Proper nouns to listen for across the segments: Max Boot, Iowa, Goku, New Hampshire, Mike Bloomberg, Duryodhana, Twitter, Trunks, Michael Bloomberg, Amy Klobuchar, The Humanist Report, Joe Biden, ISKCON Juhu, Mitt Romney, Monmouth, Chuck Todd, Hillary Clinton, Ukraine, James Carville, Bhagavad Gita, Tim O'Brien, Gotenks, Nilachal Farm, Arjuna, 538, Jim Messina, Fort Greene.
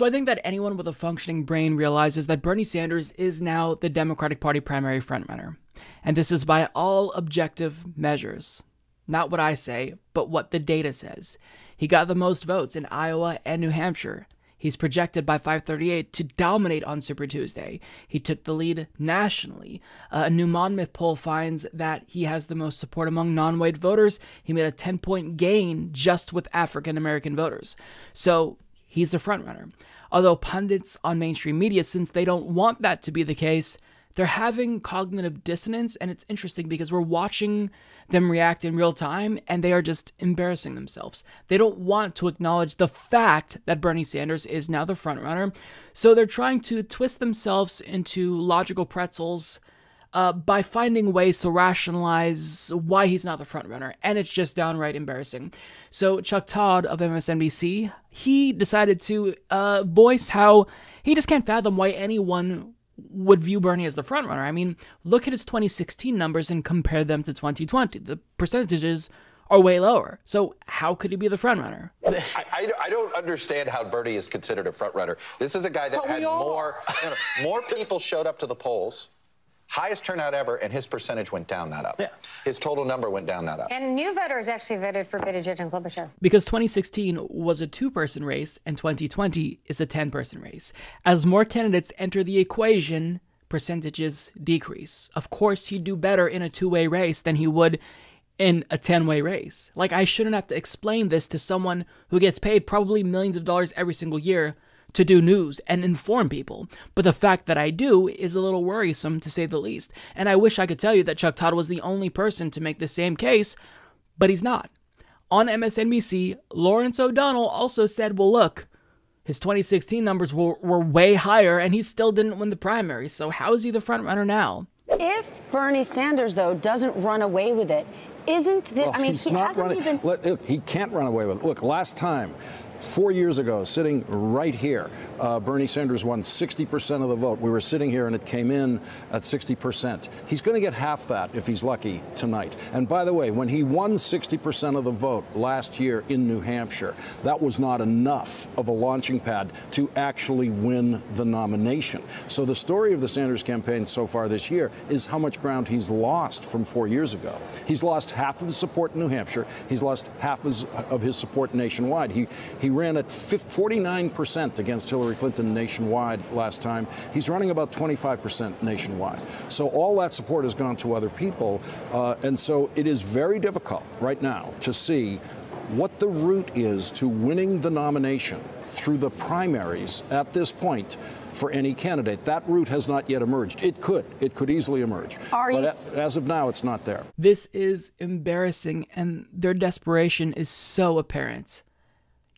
So I think that anyone with a functioning brain realizes that Bernie Sanders is now the Democratic Party primary frontrunner. And this is by all objective measures. Not what I say, but what the data says. He got the most votes in Iowa and New Hampshire. He's projected by 538 to dominate on Super Tuesday. He took the lead nationally. A new Monmouth poll finds that he has the most support among non-white voters. He made a 10-point gain just with African-American voters. So he's the frontrunner. Although pundits on mainstream media, since they don't want that to be the case, they're having cognitive dissonance, and it's interesting because we're watching them react in real time, and they are just embarrassing themselves. They don't want to acknowledge the fact that Bernie Sanders is now the frontrunner, so they're trying to twist themselves into logical pretzels by finding ways to rationalize why he's not the frontrunner, and it's just downright embarrassing. So Chuck Todd of MSNBC, he decided to voice how he just can't fathom why anyone would view Bernie as the frontrunner. I mean, look at his 2016 numbers and compare them to 2020. The percentages are way lower. So how could he be the frontrunner? I don't understand how Bernie is considered a frontrunner. This is a guy that had more people showed up to the polls, highest turnout ever, and his percentage went down, not up. Yeah. His total number went down, not up. And new voters actually voted for Buttigieg and Klobuchar. Because 2016 was a two-person race and 2020 is a 10-person race. As more candidates enter the equation, percentages decrease. Of course, he'd do better in a two-way race than he would in a 10-way race. Like, I shouldn't have to explain this to someone who gets paid probably millions of dollars every single year to do news and inform people, but the fact that I do is a little worrisome, to say the least. And I wish I could tell you that Chuck Todd was the only person to make the same case, but he's not. On MSNBC, Lawrence O'Donnell also said, well, look, his 2016 numbers were way higher and he still didn't win the primary, so how is he the frontrunner now? If Bernie Sanders, though, doesn't run away with it, isn't this, well, I mean, he hasn't even... Look, he can't run away with it. Look, last time, 4 years ago, sitting right here, Bernie Sanders won 60% of the vote. We were sitting here and it came in at 60%. He's going to get half that if he's lucky tonight. And by the way, when he won 60% of the vote last year in New Hampshire, that was not enough of a launching pad to actually win the nomination. So the story of the Sanders campaign so far this year is how much ground he's lost from 4 years ago. He's lost half of his support in New Hampshire. He's lost half of his support nationwide. He ran at 49% against Hillary Clinton nationwide last time. He's running about 25% nationwide. So all that support has gone to other people. And so it is very difficult right now to see what the route is to winning the nomination through the primaries at this point for any candidate. That route has not yet emerged. It could easily emerge. But as of now, it's not there. This is embarrassing, and their desperation is so apparent.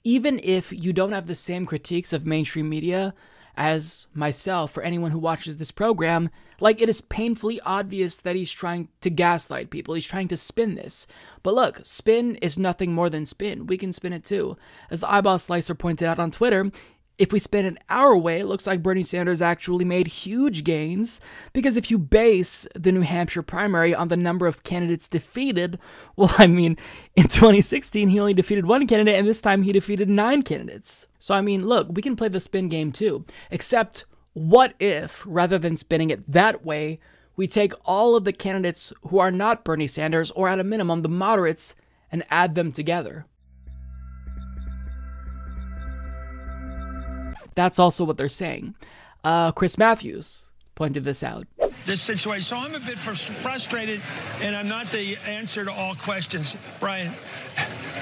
Even if you don't have the same critiques of mainstream media as myself or anyone who watches this program, like, it is painfully obvious that he's trying to gaslight people. He's trying to spin this. But look, spin is nothing more than spin. We can spin it too. As Eyeball Slicer pointed out on Twitter, if we spin it our way, it looks like Bernie Sanders actually made huge gains, because if you base the New Hampshire primary on the number of candidates defeated, well, I mean, in 2016, he only defeated one candidate, and this time he defeated 9 candidates. So, I mean, look, we can play the spin game too, except what if, rather than spinning it that way, we take all of the candidates who are not Bernie Sanders, or at a minimum, the moderates, and add them together? That's also what they're saying. Chris Matthews pointed this out. This situation, so I'm a bit frustrated, and I'm not the answer to all questions, Brian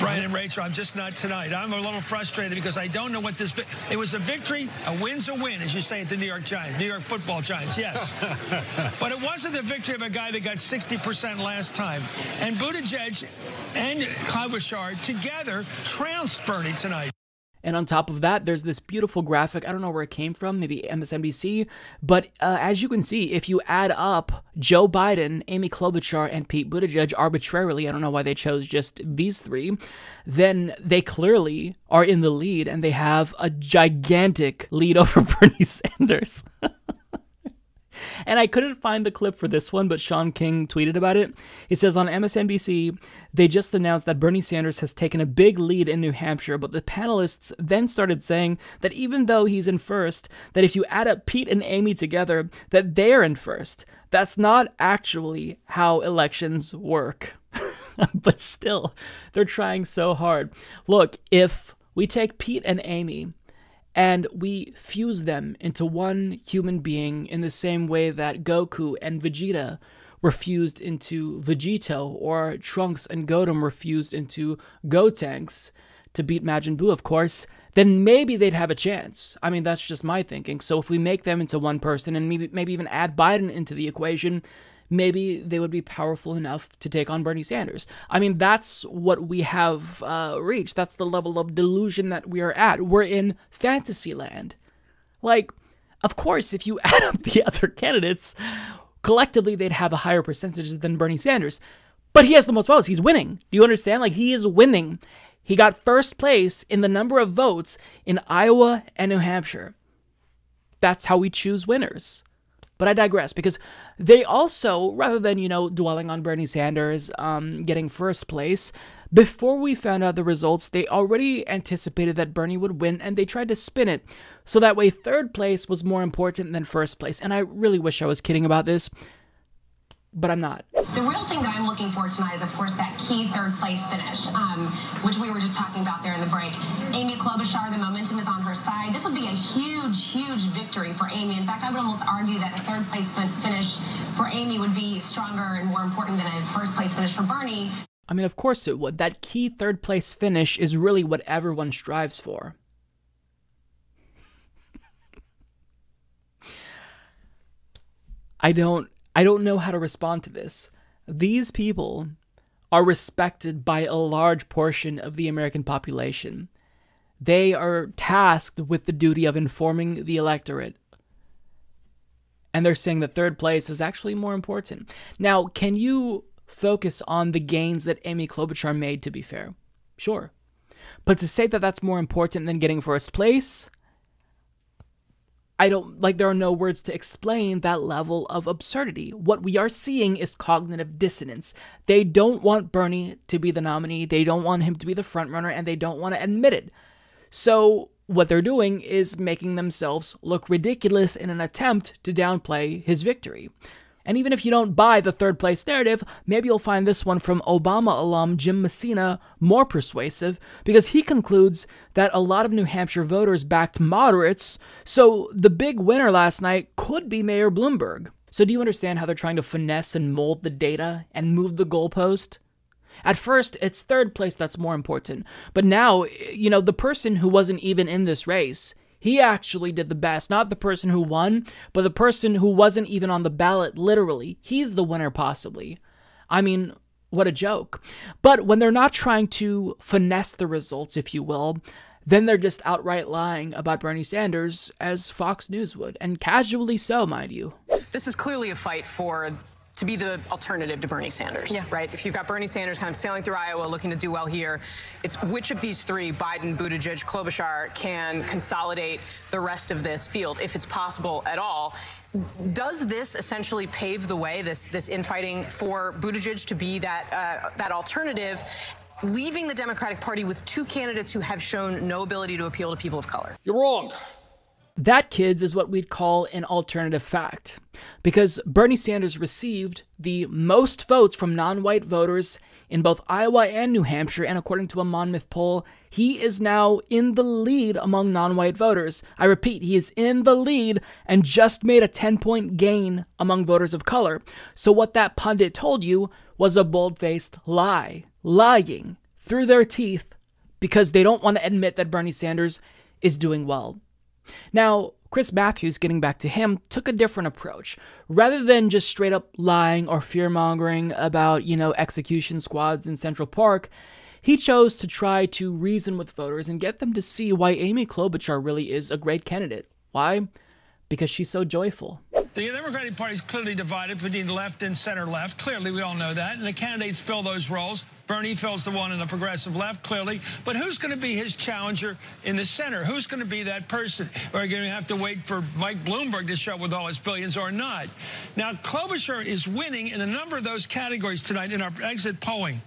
and Rachel, I'm just not tonight. I'm a little frustrated because I don't know what this, it was a victory, a win's a win, as you say at the New York Giants, New York football Giants, yes. But it wasn't the victory of a guy that got 60% last time. And Buttigieg and Klobuchar together trounced Bernie tonight. And on top of that, there's this beautiful graphic. I don't know where it came from, maybe MSNBC. But as you can see, if you add up Joe Biden, Amy Klobuchar, and Pete Buttigieg arbitrarily, I don't know why they chose just these three, then they clearly are in the lead, and they have a gigantic lead over Bernie Sanders. And I couldn't find the clip for this one, but Sean King tweeted about it. He says, on MSNBC, they just announced that Bernie Sanders has taken a big lead in New Hampshire, but the panelists then started saying that even though he's in first, that if you add up Pete and Amy together, that they're in first. That's not actually how elections work. But still, they're trying so hard. Look, if we take Pete and Amy and we fuse them into one human being in the same way that Goku and Vegeta were fused into Vegito, or Trunks and Goten were fused into Gotenks, to beat Majin Buu, of course, then maybe they'd have a chance. I mean, that's just my thinking. So if we make them into one person and maybe even add Biden into the equation, maybe they would be powerful enough to take on Bernie Sanders. I mean, that's what we have reached. That's the level of delusion that we are at. We're in fantasy land. Like, of course, if you add up the other candidates, collectively they'd have a higher percentage than Bernie Sanders. But he has the most votes. He's winning. Do you understand? Like, he is winning. He got first place in the number of votes in Iowa and New Hampshire. That's how we choose winners. But I digress, because they also, rather than, you know, dwelling on Bernie Sanders getting first place, before we found out the results, they already anticipated that Bernie would win, and they tried to spin it. So that way, third place was more important than first place. And I really wish I was kidding about this, but I'm not. The real thing that I'm looking for tonight is, of course, that key third place finish, which we were just talking about there in the break. Amy Klobuchar, the momentum is on her side. This would be a huge, huge victory for Amy. In fact, I would almost argue that a third place finish for Amy would be stronger and more important than a first place finish for Bernie. I mean, of course it would. That key third place finish is really what everyone strives for. I don't know how to respond to this. These people are respected by a large portion of the American population. They are tasked with the duty of informing the electorate. And they're saying that third place is actually more important. Now, can you focus on the gains that Amy Klobuchar made, to be fair? Sure. But to say that that's more important than getting first place, I don't, like, there are no words to explain that level of absurdity. What we are seeing is cognitive dissonance. They don't want Bernie to be the nominee. They don't want him to be the frontrunner, and they don't want to admit it. So what they're doing is making themselves look ridiculous in an attempt to downplay his victory. And even if you don't buy the third place narrative, maybe you'll find this one from Obama alum Jim Messina more persuasive, because he concludes that a lot of New Hampshire voters backed moderates, so the big winner last night could be Mayor Bloomberg. So do you understand how they're trying to finesse and mold the data and move the goalpost? At first, it's third place that's more important, but now, you know, the person who wasn't even in this race, he actually did the best. Not the person who won, but the person who wasn't even on the ballot, literally. He's the winner, possibly. I mean, what a joke. But when they're not trying to finesse the results, if you will, then they're just outright lying about Bernie Sanders, as Fox News would. And casually so, mind you. This is clearly a fight to be the alternative to Bernie Sanders, yeah. Right? If you've got Bernie Sanders kind of sailing through Iowa, looking to do well here, it's which of these three, Biden, Buttigieg, Klobuchar, can consolidate the rest of this field, if it's possible at all. Does this essentially pave the way, this infighting, for Buttigieg to be that alternative, leaving the Democratic Party with two candidates who have shown no ability to appeal to people of color? You're wrong. That, kids, is what we'd call an alternative fact, because Bernie Sanders received the most votes from non-white voters in both Iowa and New Hampshire, and according to a Monmouth poll, he is now in the lead among non-white voters. I repeat, he is in the lead and just made a 10-point gain among voters of color. So what that pundit told you was a bold-faced lie, lying through their teeth, because they don't want to admit that Bernie Sanders is doing well. Now, Chris Matthews, getting back to him, took a different approach. Rather than just straight up lying or fear-mongering about, you know, execution squads in Central Park, he chose to try to reason with voters and get them to see why Amy Klobuchar really is a great candidate. Why? Because she's so joyful. The Democratic Party is clearly divided between left and center-left. Clearly, we all know that, and the candidates fill those roles. Bernie Feld's the one in the progressive left, clearly. But who's going to be his challenger in the center? Who's going to be that person? Are you going to have to wait for Mike Bloomberg to show up with all his billions or not? Now, Klobuchar is winning in a number of those categories tonight in our exit polling.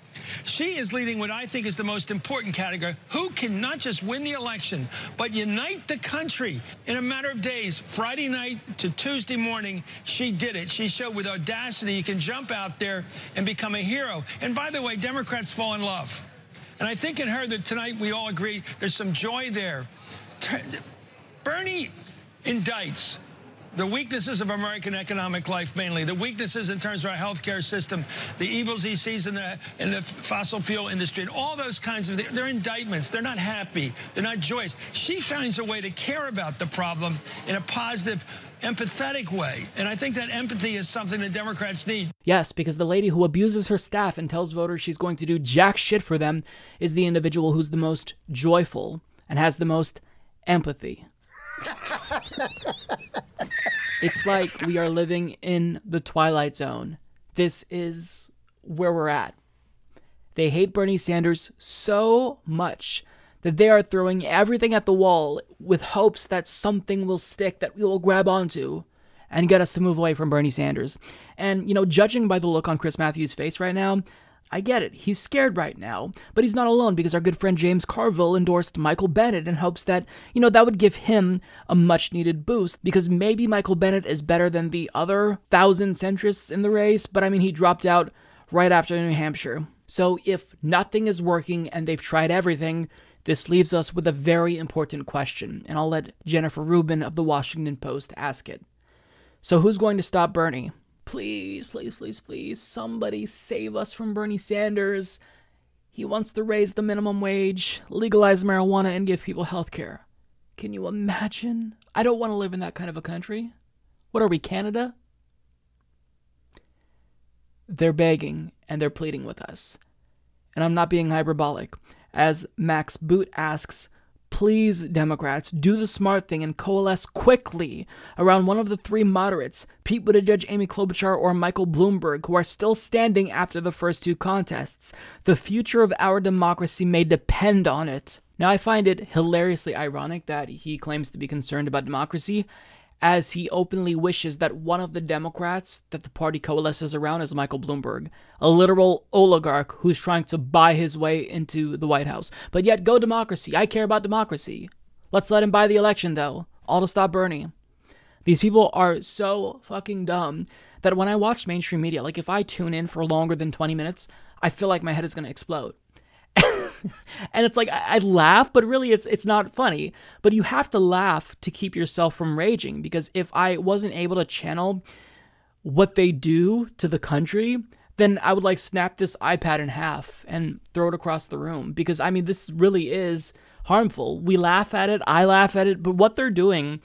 She is leading what I think is the most important category. Who can not just win the election, but unite the country in a matter of days? Friday night to Tuesday morning, she did it. She showed with audacity you can jump out there and become a hero. And by the way, Democrats fall in love. And I think in her that tonight we all agree there's some joy there. Bernie indicts the weaknesses of American economic life, mainly the weaknesses in terms of our healthcare system, the evils he sees in the fossil fuel industry, and all those kinds of things. They're indictments. They're not happy. They're not joyous. She finds a way to care about the problem in a positive, empathetic way. And I think that empathy is something that Democrats need. Yes, because the lady who abuses her staff and tells voters she's going to do jack shit for them is the individual who's the most joyful and has the most empathy. It's like we are living in the Twilight Zone. This is where we're at. They hate Bernie Sanders so much that they are throwing everything at the wall with hopes that something will stick that we will grab onto and get us to move away from Bernie Sanders. And, you know, judging by the look on Chris Matthews' face right now, I get it. He's scared right now, but he's not alone because our good friend James Carville endorsed Michael Bennett in hopes that, you know, that would give him a much needed boost because maybe Michael Bennett is better than the other 1,000 centrists in the race. But I mean, he dropped out right after New Hampshire. So if nothing is working and they've tried everything, this leaves us with a very important question. And I'll let Jennifer Rubin of the Washington Post ask it. So who's going to stop Bernie? Please, please, please, please, somebody save us from Bernie Sanders. He wants to raise the minimum wage, legalize marijuana, and give people health care. Can you imagine? I don't want to live in that kind of a country. What are we, Canada? They're begging and they're pleading with us. And I'm not being hyperbolic. As Max Boot asks, please, Democrats, do the smart thing and coalesce quickly around one of the three moderates, Pete Buttigieg, Amy Klobuchar, or Michael Bloomberg, who are still standing after the first two contests. The future of our democracy may depend on it. Now, I find it hilariously ironic that he claims to be concerned about democracy, as he openly wishes that one of the Democrats that the party coalesces around is Michael Bloomberg, a literal oligarch who's trying to buy his way into the White House. But yet, go democracy. I care about democracy. Let's let him buy the election, though. All to stop Bernie. These people are so fucking dumb that when I watch mainstream media, like if I tune in for longer than 20 minutes, I feel like my head is going to explode. And it's like, I laugh, but really it's not funny. But you have to laugh to keep yourself from raging, because if I wasn't able to channel what they do to the country, then I would like snap this iPad in half and throw it across the room. Because I mean, this really is harmful. We laugh at it. I laugh at it. But what they're doing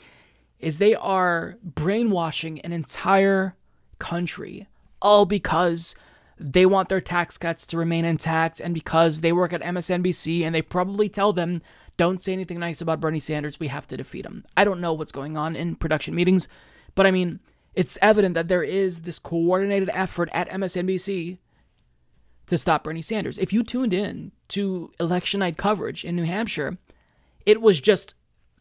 is they are brainwashing an entire country, all because they want their tax cuts to remain intact, and because they work at MSNBC and they probably tell them, don't say anything nice about Bernie Sanders, we have to defeat him. I don't know what's going on in production meetings, but I mean, it's evident that there is this coordinated effort at MSNBC to stop Bernie Sanders. If you tuned in to election night coverage in New Hampshire, it was just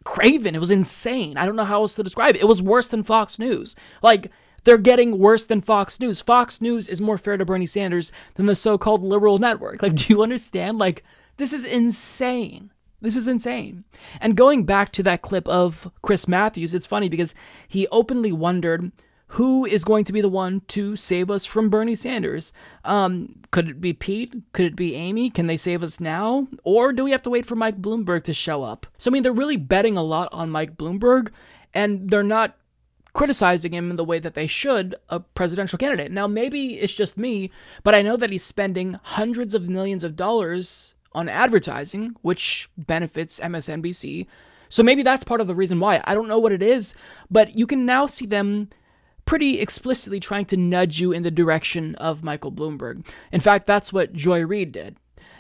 craven. It was insane. I don't know how else to describe it. It was worse than Fox News. Like, they're getting worse than Fox News. Fox News is more fair to Bernie Sanders than the so-called liberal network. Like, do you understand? Like, this is insane. This is insane. And going back to that clip of Chris Matthews, it's funny because he openly wondered who is going to be the one to save us from Bernie Sanders. Could it be Pete? Could it be Amy? Can they save us now? Or do we have to wait for Mike Bloomberg to show up? So, I mean, they're really betting a lot on Mike Bloomberg, and they're not criticizing him in the way that they should a presidential candidate. Now, maybe it's just me, but I know that he's spending hundreds of millions of dollars on advertising, which benefits MSNBC. So maybe that's part of the reason why. I don't know what it is, but you can now see them pretty explicitly trying to nudge you in the direction of Michael Bloomberg. In fact, that's what Joy Reid did.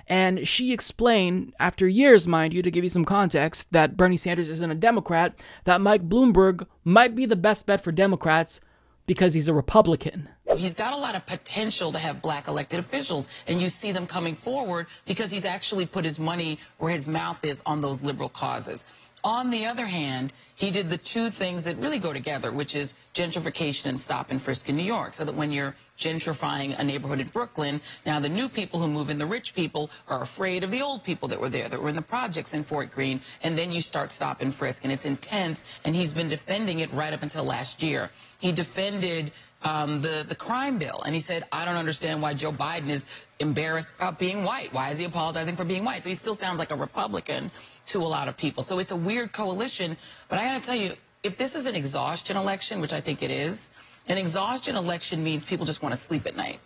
And she explained, after years, mind you, to give you some context, that Bernie Sanders isn't a Democrat, that Mike Bloomberg might be the best bet for Democrats, because he's a Republican. He's got a lot of potential to have black elected officials, and you see them coming forward because he's actually put his money where his mouth is on those liberal causes. On the other hand, he did the two things that really go together, which is gentrification and stop and frisk in New York, so that when you're gentrifying a neighborhood in Brooklyn, now the new people who move in, the rich people, are afraid of the old people that were there, that were in the projects in Fort Greene, and then you start stop and frisk, and it's intense, and he's been defending it right up until last year. He defended the crime bill, and he said, I don't understand why Joe Biden is embarrassed about being white. Why is he apologizing for being white? So he still sounds like a Republican to a lot of people. So it's a weird coalition, but I gotta tell you, if this is an exhaustion election, which I think it is, an exhaustion election means people just want to sleep at night.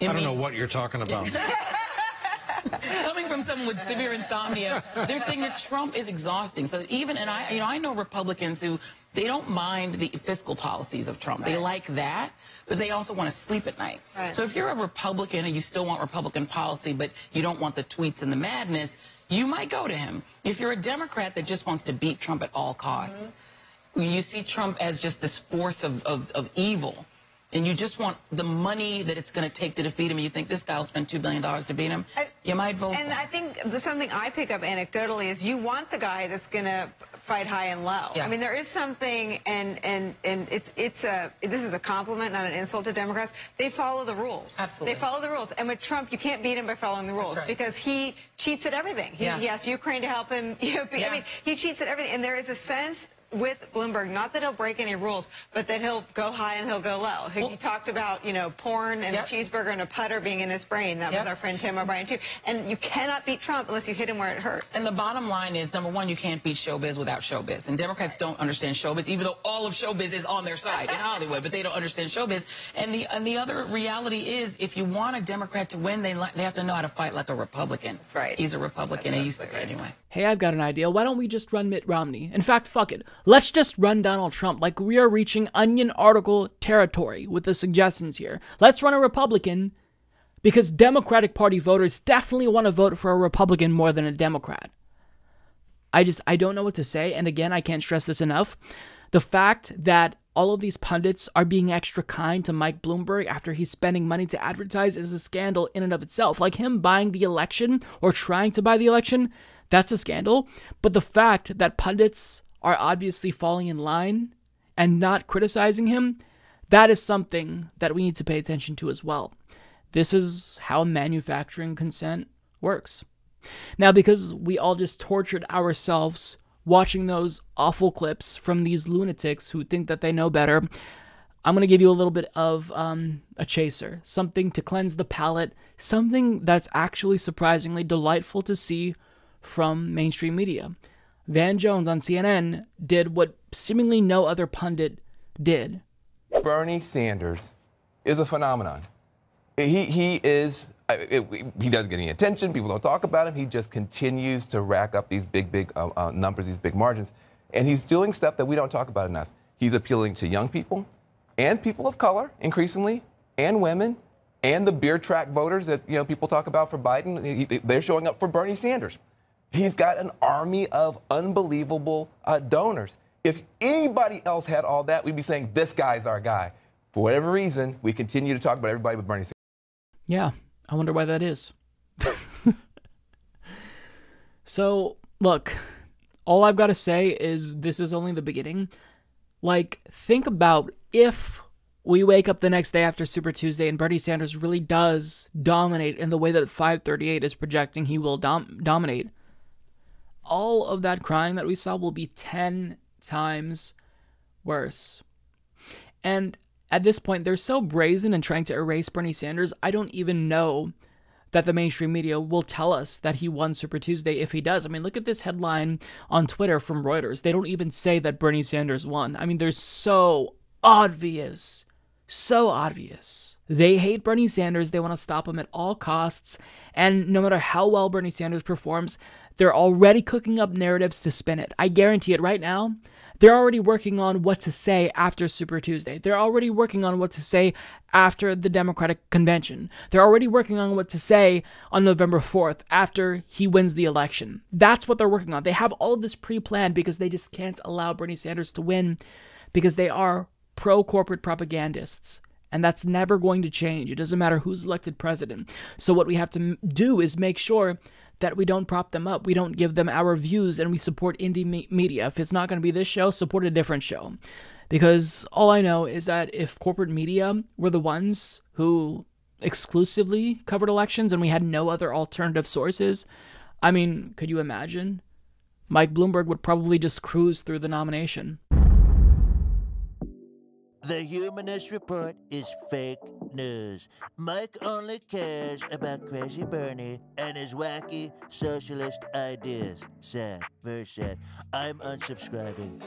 I don't know what you're talking about. Coming from someone with severe insomnia, they're saying that Trump is exhausting. So even, and I know Republicans who, they don't mind the fiscal policies of Trump. Right. They like that, but they also want to sleep at night. Right. So if you're a Republican and you still want Republican policy, but you don't want the tweets and the madness, you might go to him. If you're a Democrat that just wants to beat Trump at all costs, you see Trump as just this force of evil, and you just want the money that it's going to take to defeat him, and you think this guy will spend $2 billion to beat him, you might vote for him. I think something I pick up anecdotally is you want the guy that's going to fight high and low. Yeah. I mean, there is something, and this is a compliment, not an insult to Democrats. They follow the rules. Absolutely. They follow the rules. And with Trump, you can't beat him by following the rules, right, because he cheats at everything. He asks Ukraine to help him. I mean, he cheats at everything, and there is a sense with Bloomberg, not that he'll break any rules, but that he'll go high and he'll go low. He talked about, you know, porn and a cheeseburger and a putter being in his brain. That was our friend Tim O'Brien, too. And you cannot beat Trump unless you hit him where it hurts. And the bottom line is, number one, you can't beat showbiz without showbiz. And Democrats don't understand showbiz, even though all of showbiz is on their side in Hollywood, but they don't understand showbiz. And the other reality is, if you want a Democrat to win, they have to know how to fight like a Republican. That's right. He's a Republican. He used to be anyway. Hey, I've got an idea. Why don't we just run Mitt Romney? In fact, fuck it. Let's just run Donald Trump. Like, we are reaching Onion article territory with the suggestions here. Let's run a Republican, because Democratic Party voters definitely want to vote for a Republican more than a Democrat. I don't know what to say. And again, I can't stress this enough. The fact that all of these pundits are being extra kind to Mike Bloomberg after he's spending money to advertise is a scandal in and of itself. Like, him buying the election or trying to buy the election, that's a scandal. But the fact that pundits are obviously falling in line and not criticizing him, that is something that we need to pay attention to as well. This is how manufacturing consent works. Now, because we all just tortured ourselves watching those awful clips from these lunatics who think that they know better, I'm going to give you a little bit of a chaser, something to cleanse the palate, something that's actually surprisingly delightful to see from mainstream media. Van Jones on CNN did what seemingly no other pundit did. Bernie Sanders is a phenomenon. He doesn't get any attention. People don't talk about him. He just continues to rack up these big numbers, these big margins. And he's doing stuff that we don't talk about enough. He's appealing to young people and people of color increasingly, and women, and the beer track voters that, you know, people talk about for Biden. They're showing up for Bernie Sanders. He's got an army of unbelievable donors. If anybody else had all that, we'd be saying, this guy's our guy. For whatever reason, we continue to talk about everybody but Bernie Sanders. Yeah, I wonder why that is. So, look, all I've got to say is this is only the beginning. Like, think about if we wake up the next day after Super Tuesday and Bernie Sanders really does dominate in the way that 538 is projecting he will dominate. All of that crime that we saw will be 10 times worse. And at this point, they're so brazen in trying to erase Bernie Sanders, I don't even know that the mainstream media will tell us that he won Super Tuesday if he does. I mean, look at this headline on Twitter from Reuters. They don't even say that Bernie Sanders won. I mean, they're so obvious. So obvious. They hate Bernie Sanders. They want to stop him at all costs. And no matter how well Bernie Sanders performs, they're already cooking up narratives to spin it. I guarantee it right now. They're already working on what to say after Super Tuesday. They're already working on what to say after the Democratic convention. They're already working on what to say on November 4th after he wins the election. That's what they're working on. They have all of this pre-planned because they just can't allow Bernie Sanders to win, because they are pro-corporate propagandists. And that's never going to change. It doesn't matter who's elected president. So what we have to do is make sure that we don't prop them up. We don't give them our views, and we support indie media. If it's not going to be this show, support a different show. Because all I know is that if corporate media were the ones who exclusively covered elections and we had no other alternative sources, I mean, could you imagine? Mike Bloomberg would probably just cruise through the nomination. The Humanist Report is fake news. Mike only cares about Crazy Bernie and his wacky socialist ideas. Sad, very sad. I'm unsubscribing.